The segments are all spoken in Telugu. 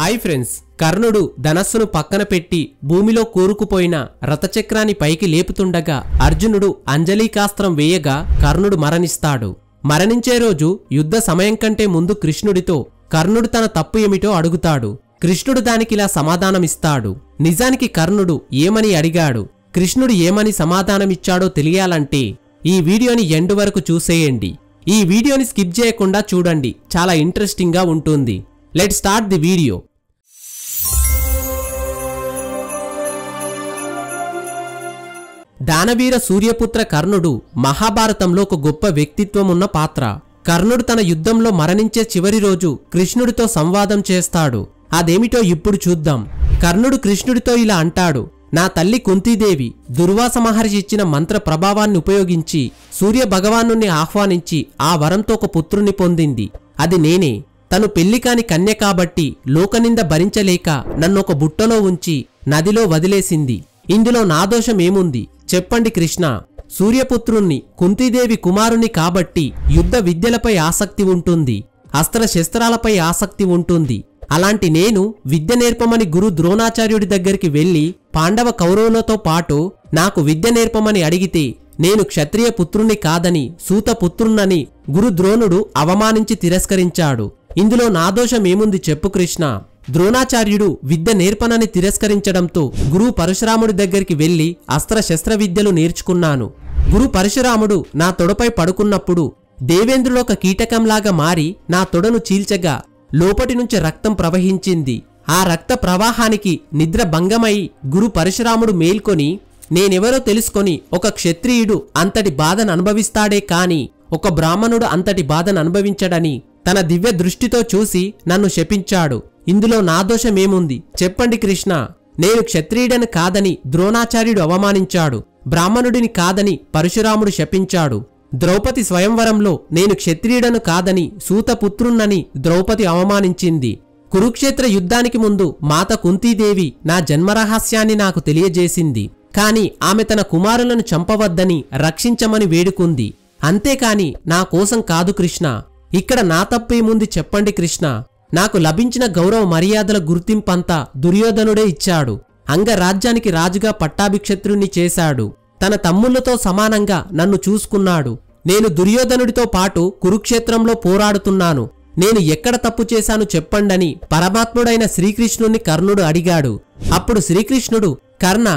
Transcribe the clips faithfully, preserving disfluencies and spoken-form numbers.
హాయ్ ఫ్రెండ్స్, కర్ణుడు ధనస్సును పక్కన పెట్టి భూమిలో కూరుకుపోయిన రథచక్రాన్ని పైకి లేపుతుండగా అర్జునుడు అంజలీకాస్త్రం వేయగా కర్ణుడు మరణిస్తాడు. మరణించే రోజు యుద్ధ సమయం కంటే ముందు కృష్ణుడితో కర్ణుడు తన తప్పు ఏమిటో అడుగుతాడు. కృష్ణుడు దానికి ఇలా సమాధానమిస్తాడు. నిజానికి కర్ణుడు ఏమని అడిగాడు, కృష్ణుడు ఏమని సమాధానమిచ్చాడో తెలియాలంటే ఈ వీడియోని ఎండ్ వరకు చూసేయండి. ఈ వీడియోని స్కిప్ చేయకుండా చూడండి, చాలా ఇంట్రెస్టింగ్ గా ఉంటుంది. Let's start the video. దానవీర సూర్యపుత్ర కర్ణుడు మహాభారతంలో ఒక గొప్ప వ్యక్తిత్వం ఉన్న పాత్ర. కర్ణుడు తన యుద్ధంలో మరణించే చివరి రోజు కృష్ణుడితో సంవాదం చేస్తాడు. అదేమిటో ఇప్పుడు చూద్దాం. కర్ణుడు కృష్ణుడితో ఇలా అంటాడు, నా తల్లి కుంతీదేవి దుర్వాస మహర్షి ఇచ్చిన మంత్ర ప్రభావాన్ని ఉపయోగించి సూర్య భగవానుని ఆహ్వానించి ఆ వరంతో ఒక పుత్రుని పొందింది. అది నేనే. తను పెళ్లికాని కన్య కాబట్టి లోకనింద భరించలేక నన్నొక బుట్టలో ఉంచి నదిలో వదిలేసింది. ఇందులో నా దోషమేముంది, చెప్పండి కృష్ణ. సూర్యపుత్రుణ్ణి కుంతీదేవి కుమారుని కాబట్టి యుద్ధ విద్యలపై ఆసక్తి ఉంటుంది, అస్త్రశస్త్రాలపై ఆసక్తి ఉంటుంది. అలాంటి నేను విద్య నేర్పమని గురు ద్రోణాచార్యుడి దగ్గరికి వెళ్లి పాండవ కౌరవులతో పాటు నాకు విద్య నేర్పమని అడిగితే నేను క్షత్రియ పుత్రుణ్ణి కాదని సూతపుత్రుణ్ణని గురు ద్రోణుడు అవమానించి తిరస్కరించాడు. ఇందులో నా దోషమేముంది, చెప్పు కృష్ణ. ద్రోణాచార్యుడు విద్య నేర్పనని తిరస్కరించడంతో గురువు పరశురాముడి దగ్గరికి వెళ్లి అస్త్రశస్త్ర విద్యలు నేర్చుకున్నాను. గురు పరశురాముడు నా తొడపై పడుకున్నప్పుడు దేవేంద్రుడు ఒక కీటకంలాగా మారి నా తొడను చీల్చగా లోపటి నుంచి రక్తం ప్రవహించింది. ఆ రక్త ప్రవాహానికి నిద్ర భంగమై గురు పరశురాముడు మేల్కొని నేనెవరో తెలుసుకొని ఒక క్షత్రియుడు అంతటి బాధను అనుభవిస్తాడే కాని ఒక బ్రాహ్మణుడు అంతటి బాధను అనుభవించడని తన దివ్య దృష్టితో చూసి నన్ను శపించాడు. ఇందులో నా దోషమేముంది, చెప్పండి కృష్ణ. నేను క్షత్రియుడని కాదని ద్రోణాచార్యుడు అవమానించాడు, బ్రాహ్మణుడిని కాదని పరశురాముడు శపించాడు. ద్రౌపది స్వయంవరంలో నేను క్షత్రియుడను కాదని సూతపుత్రుణ్ణని ద్రౌపది అవమానించింది. కురుక్షేత్ర యుద్ధానికి ముందు మాత కుంతీదేవి నా జన్మరహస్యాన్ని నాకు తెలియజేసింది, కాని ఆమె తన కుమారులను చంపవద్దని రక్షించమని వేడుకుంది, అంతేకాని నా కోసం కాదు కృష్ణ. ఇక్కడ నా తప్పేముంది, చెప్పండి కృష్ణ. నాకు లభించిన గౌరవ మర్యాదల గుర్తింపంతా దుర్యోధనుడే ఇచ్చాడు. అంగరాజ్యానికి రాజుగా పట్టాభిక్షత్రుణ్ణి చేశాడు. తన తమ్ముళ్లతో సమానంగా నన్ను చూసుకున్నాడు. నేను దుర్యోధనుడితో పాటు కురుక్షేత్రంలో పోరాడుతున్నాను. నేను ఎక్కడ తప్పు చేశాను, చెప్పండని పరమాత్ముడైన శ్రీకృష్ణుణ్ణి కర్ణుడు అడిగాడు. అప్పుడు శ్రీకృష్ణుడు, కర్ణ,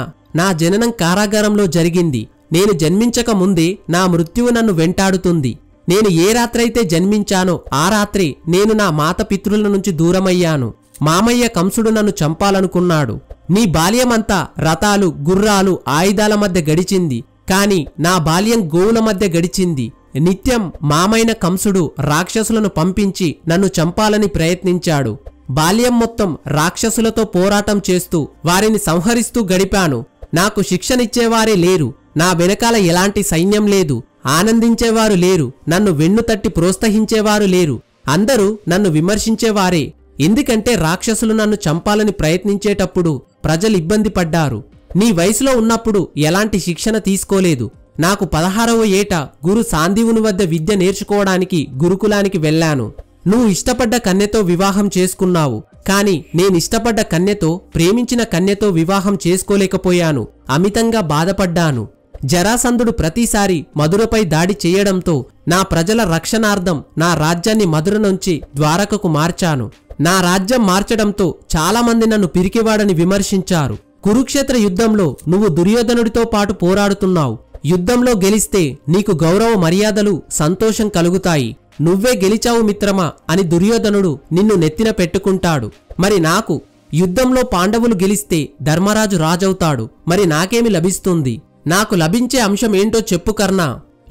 నా జననం కారాగారంలో జరిగింది. నేను జన్మించక ముందే నా మృత్యువు నన్ను వెంటాడుతుంది. నేను ఏ రాత్రైతే జన్మించానో ఆ రాత్రి నేను నా మాత పితృల నుంచి దూరమయ్యాను. మామయ్య కంసుడు నన్ను చంపాలనుకున్నాడు. నీ బాల్యమంతా రథాలు, గుర్రాలు, ఆయుధాల మధ్య గడిచింది, కాని నా బాల్యం గోవుల మధ్య గడిచింది. నిత్యం మామైన కంసుడు రాక్షసులను పంపించి నన్ను చంపాలని ప్రయత్నించాడు. బాల్యం మొత్తం రాక్షసులతో పోరాటం చేస్తూ వారిని సంహరిస్తూ గడిపాను. నాకు శిక్షనిచ్చేవారే లేరు, నా వెనకాల ఎలాంటి సైన్యం లేదు, ఆనందించేవారు లేరు, నన్ను వెన్నుతట్టి ప్రోత్సహించేవారు లేరు. అందరూ నన్ను విమర్శించేవారే, ఎందుకంటే రాక్షసులు నన్ను చంపాలని ప్రయత్నించేటప్పుడు ప్రజలు ఇబ్బంది పడ్డారు. నీ వయసులో ఉన్నప్పుడు ఎలాంటి శిక్షణ తీసుకోలేదు. నాకు పదహారవ ఏట గురు సాందీవుని వద్ద విద్య నేర్చుకోవడానికి గురుకులానికి వెళ్ళాను. నువ్వు ఇష్టపడ్డ కన్యతో వివాహం చేసుకున్నావు, కాని నేనిష్టపడ్డ కన్యతో, ప్రేమించిన కన్యతో వివాహం చేసుకోలేకపోయాను. అమితంగా బాధపడ్డాను. జరాసంధుడు ప్రతిసారి మధురపై దాడి చేయడంతో నా ప్రజల రక్షణార్థం నా రాజ్యాన్ని మధుర నుంచి ద్వారకకు మార్చాను. నా రాజ్యం మార్చడంతో చాలామంది నన్ను పిరికివాడని విమర్శించారు. కురుక్షేత్ర యుద్ధంలో నువ్వు దుర్యోధనుడితో పాటు పోరాడుతున్నావు. యుద్ధంలో గెలిస్తే నీకు గౌరవ మర్యాదలు, సంతోషం కలుగుతాయి. నువ్వే గెలిచావు మిత్రమా అని దుర్యోధనుడు నిన్ను నెత్తిన పెట్టుకుంటాడు. మరి నాకు యుద్ధంలో పాండవులు గెలిస్తే ధర్మరాజు రాజవుతాడు, మరి నాకేమి లభిస్తుంది? నాకు లభించే అంశం ఏంటో చెప్పు కర్ణ.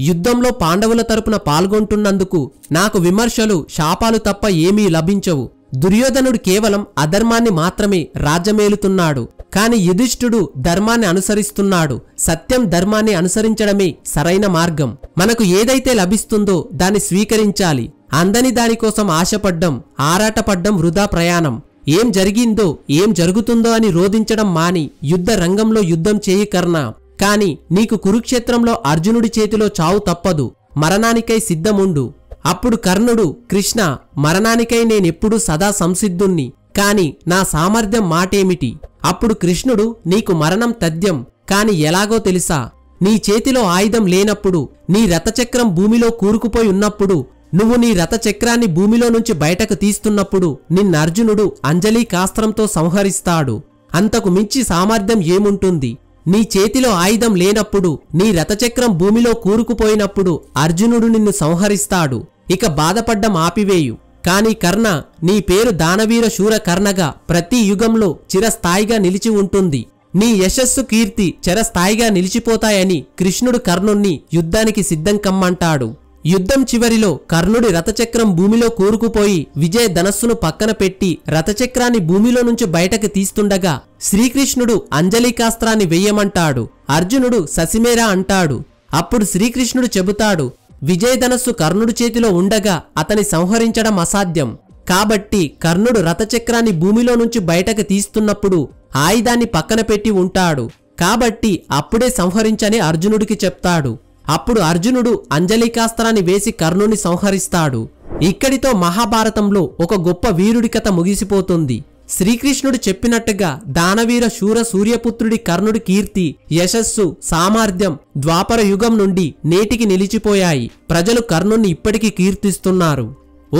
యుద్ధంలో పాండవుల తరపున పాల్గొంటున్నందుకు నాకు విమర్శలు, శాపాలు తప్ప ఏమీ లభించవు. దుర్యోధనుడు కేవలం అధర్మాన్ని మాత్రమే రాజ్యమేలుతున్నాడు, కాని యుధిష్ఠుడు ధర్మాన్ని అనుసరిస్తున్నాడు. సత్యం, ధర్మాన్ని అనుసరించడమే సరైన మార్గం. మనకు ఏదైతే లభిస్తుందో దాన్ని స్వీకరించాలి. అందని దానికోసం ఆశపడ్డం, ఆరాటపడ్డం వృధా ప్రయాణం. ఏం జరిగిందో, ఏం జరుగుతుందో అని రోధించడం మాని యుద్ధ రంగంలో యుద్ధం చేయి కర్ణ. కాని నీకు కురుక్షేత్రంలో అర్జునుడి చేతిలో చావు తప్పదు, మరణానికై సిద్ధముండు. అప్పుడు కర్ణుడు, కృష్ణ, మరణానికై నేనెప్పుడూ సదా సంసిద్ధుణ్ణి. కాని నా సామర్థ్యం మాటేమిటి? అప్పుడు కృష్ణుడు నీకు మరణం తథ్యం, కాని ఎలాగో తెలుసా? నీ చేతిలో ఆయుధం లేనప్పుడు, నీ రథచక్రం భూమిలో కూరుకుపోయి ఉన్నప్పుడు, నువ్వు నీ రథచక్రాన్ని భూమిలో నుంచి బయటకు తీస్తున్నప్పుడు నిన్నర్జునుడు అంజలీకాస్త్రంతో సంహరిస్తాడు. అంతకు మించి సామర్థ్యం ఏముంటుంది? నీ చేతిలో ఆయుధం లేనప్పుడు, నీ రథచక్రం భూమిలో కూరుకుపోయినప్పుడు అర్జునుడు నిన్ను సంహరిస్తాడు. ఇక బాధపడ్డం ఆపివేయు. కాని కర్ణ, నీ పేరు దానవీర శూర కర్ణగా ప్రతి యుగంలో చిరస్థాయిగా నిలిచి ఉంటుంది. నీ యశస్సు కీర్తి చిరస్థాయిగా నిలిచిపోతాయని కృష్ణుడు కర్ణుణ్ణి యుద్ధానికి సిద్ధం కమ్మంటాడు. యుద్ధం చివరిలో కర్ణుడి రథచక్రం భూమిలో కూరుకుపోయి విజయ ధనస్సును పక్కన పెట్టి రథచక్రాన్ని భూమిలో నుంచి బయటకు తీస్తుండగా శ్రీకృష్ణుడు అంజలికాస్త్రాన్ని వెయ్యమంటాడు. అర్జునుడు ససిమేరా అంటాడు. అప్పుడు శ్రీకృష్ణుడు చెబుతాడు, విజయధనస్సు కర్ణుడి చేతిలో ఉండగా అతని సంహరించడం అసాధ్యం. కాబట్టి కర్ణుడు రథచక్రాన్ని భూమిలో నుంచి బయటకు తీస్తున్నప్పుడు ఆయుధాన్ని పక్కన పెట్టి ఉంటాడు. కాబట్టి అప్పుడే సంహరించని అర్జునుడికి చెప్తాడు. అప్పుడు అర్జునుడు అంజలికాస్త్రాన్ని వేసి కర్ణుని సంహరిస్తాడు. ఇక్కడితో మహాభారతంలో ఒక గొప్ప వీరుడి కథ ముగిసిపోతుంది. శ్రీకృష్ణుడు చెప్పినట్టుగా దానవీర శూర సూర్యపుత్రుడి కర్ణుడి కీర్తి, యశస్సు, సామర్థ్యం ద్వాపర యుగం నుండి నేటికి నిలిచిపోయాయి. ప్రజలు కర్ణుని ఇప్పటికీ కీర్తిస్తున్నారు.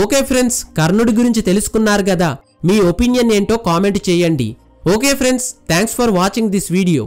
ఓకే ఫ్రెండ్స్, కర్ణుడి గురించి తెలుసుకున్నారు కదా, మీ ఒపీనియన్ ఏంటో కామెంట్ చేయండి. Okay friends, thanks for watching this video.